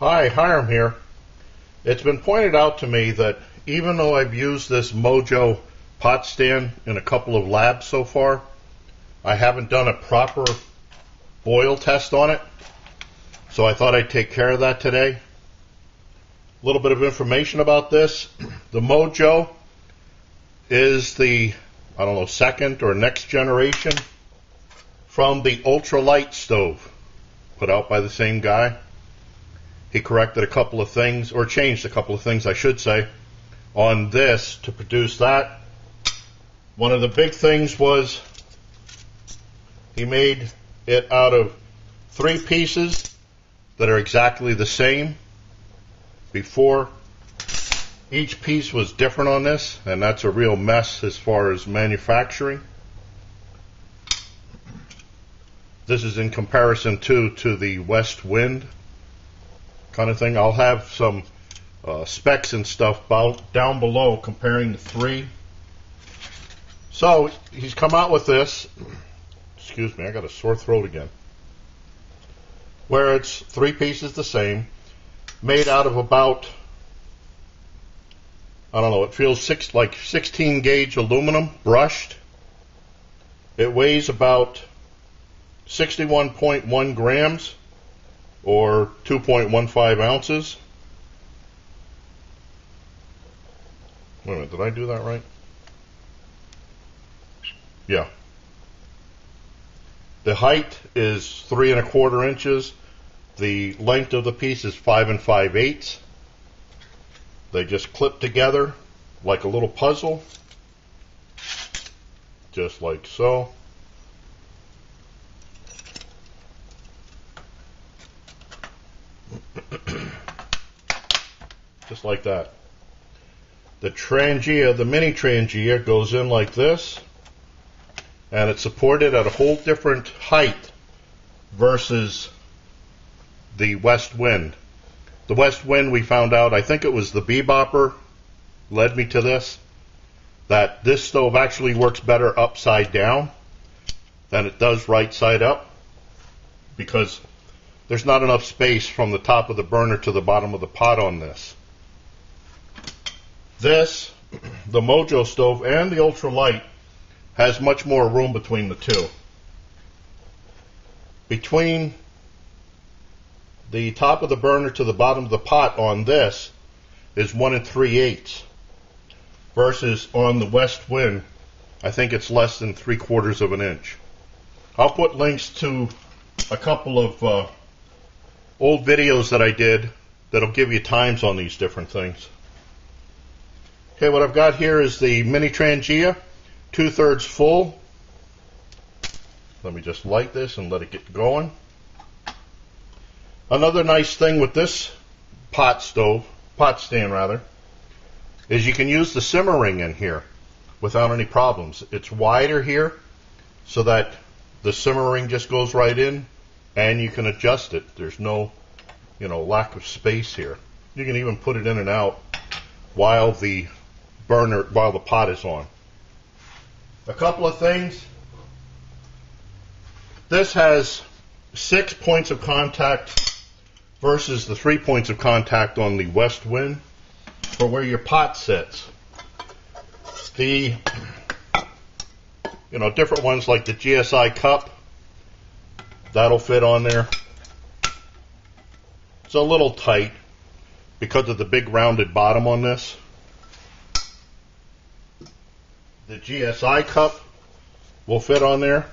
Hi, Hiram here. It's been pointed out to me that even though I've used this Mojo pot stand in a couple of labs so far, I haven't done a proper boil test on it, so I thought I'd take care of that today. A little bit of information about this. The Mojo is the, I don't know, second or next generation from the Ultralight Stove, put out by the same guy. He corrected a couple of things, or changed a couple of things, I should say, on this to produce that. One of the big things was he made it out of three pieces that are exactly the same. Before, each piece was different on this, and that's a real mess as far as manufacturing. This is in comparison to the Westwind kind of thing. I'll have some specs and stuff down below comparing the three. So he's come out with this. Excuse me, I got a sore throat again. Where it's three pieces the same, made out of about, I don't know, it feels like 16 gauge aluminum brushed. It weighs about 61.1 grams or 2.15 ounces. Wait a minute, did I do that right? Yeah. The height is 3¼ inches. The length of the piece is 5 5/8. They just clip together like a little puzzle, just like so. Just like that. The Trangia, the mini Trangia, goes in like this, and it's supported at a whole different height versus the Westwind. The Westwind, we found out, I think it was the Bebopper led me to this, that this stove actually works better upside down than it does right side up, because there's not enough space from the top of the burner to the bottom of the pot on this. This, the Mojo stove and the Ultralight, has much more room between the two. Between the top of the burner to the bottom of the pot on this is 1 3/8, versus on the Westwind, I think it's less than 3/4 of an inch. I'll put links to a couple of old videos that I did that'll give you times on these different things. Okay, what I've got here is the mini Trangia, 2/3 full. Let me just light this and let it get going. Another nice thing with this pot stand, is you can use the simmering in here without any problems. It's wider here so that the simmering just goes right in, and you can adjust it. There's no, you know, lack of space here. You can even put it in and out while the while the pot is on. A couple of things. This has 6 points of contact versus the 3 points of contact on the Westwind for where your pot sits. The, you know, different ones like the GSI cup, that'll fit on there. It's a little tight because of the big rounded bottom on this. The GSI cup will fit on there.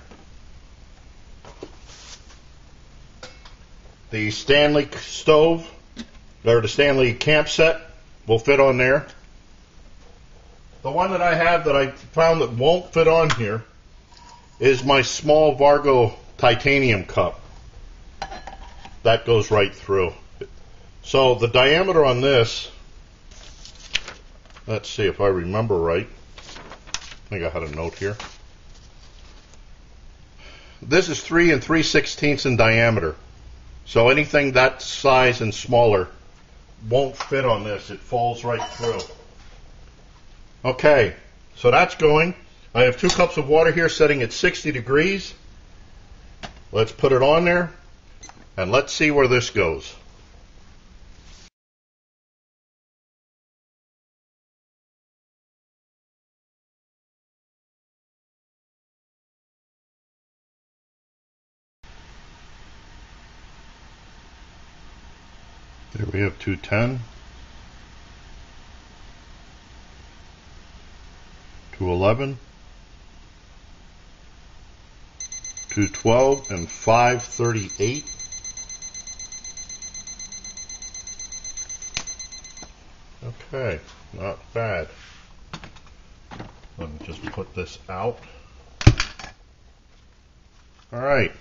The Stanley stove, or the Stanley camp set, will fit on there. The one that I have that I found that won't fit on here is my small Vargo titanium cup. That goes right through. So the diameter on this, let's see if I remember right. I think I had a note here. This is 3 3/16 in diameter. So anything that size and smaller won't fit on this. It falls right through. Okay, so that's going. I have 2 cups of water here setting at 60 degrees. Let's put it on there, and let's see where this goes. There we have 210. 211. 212 and 538. Okay, not bad. Let me just put this out. Alright.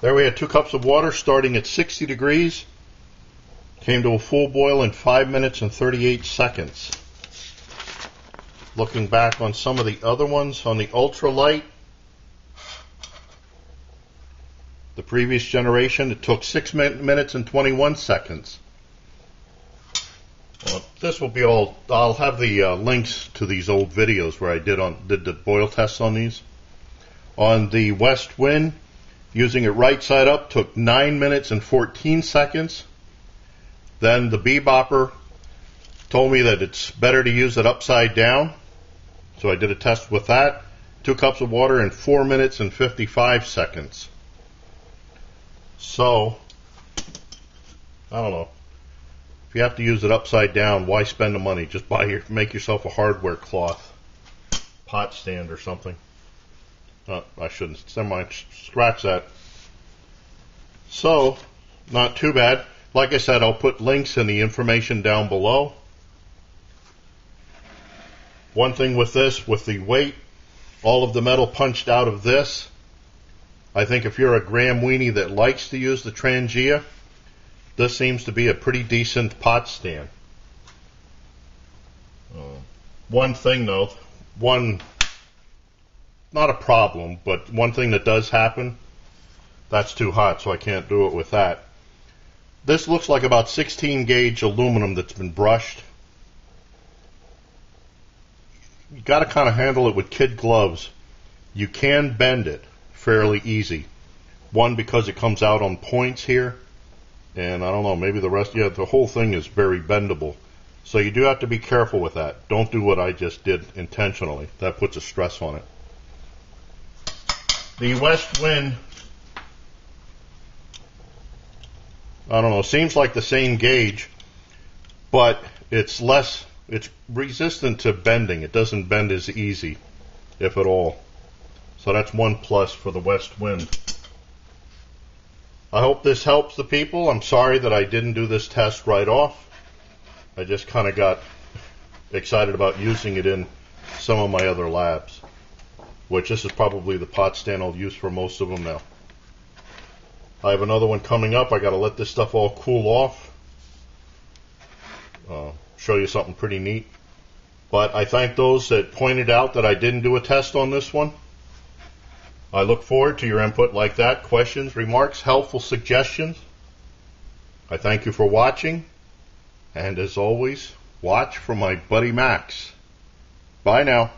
There we had 2 cups of water starting at 60 degrees. Came to a full boil in 5 minutes and 38 seconds. Looking back on some of the other ones on the Ultralight, the previous generation, it took 6 minutes and 21 seconds. This will be all. I'll have the links to these old videos where I did the boil tests on these. On the Westwind, using it right side up, took 9 minutes and 14 seconds. Then the Bebopper told me that it's better to use it upside down, so I did a test with that. 2 cups of water in 4 minutes and 55 seconds. So, I don't know. If you have to use it upside down, why spend the money? Just make yourself a hardware cloth pot stand or something. I shouldn't. Never mind. Scratch that. So, not too bad. Like I said, I'll put links and the information down below. One thing with this, with the weight, all of the metal punched out of this. I think if you're a Graham weenie that likes to use the Trangia, this seems to be a pretty decent pot stand. One thing though, not a problem, but one thing that does happen, that's too hot, so I can't do it with that. This looks like about 16 gauge aluminum that's been brushed. You got to kind of handle it with kid gloves. You can bend it fairly easy. One, because it comes out on points here. And I don't know, maybe the rest, yeah, the whole thing is very bendable. So you do have to be careful with that. Don't do what I just did intentionally. That puts a stress on it. The Westwind, I don't know, seems like the same gauge, but it's resistant to bending. It doesn't bend as easy, if at all. So that's one plus for the Westwind. I hope this helps the people. I'm sorry that I didn't do this test right off. I just kind of got excited about using it in some of my other labs, which this is probably the pot stand I'll use for most of them now. I have another one coming up. I got to let this stuff all cool off. Show you something pretty neat. But I thank those that pointed out that I didn't do a test on this one. I look forward to your input like that, questions, remarks, helpful suggestions. I thank you for watching, and as always, watch for my buddy Max. Bye now.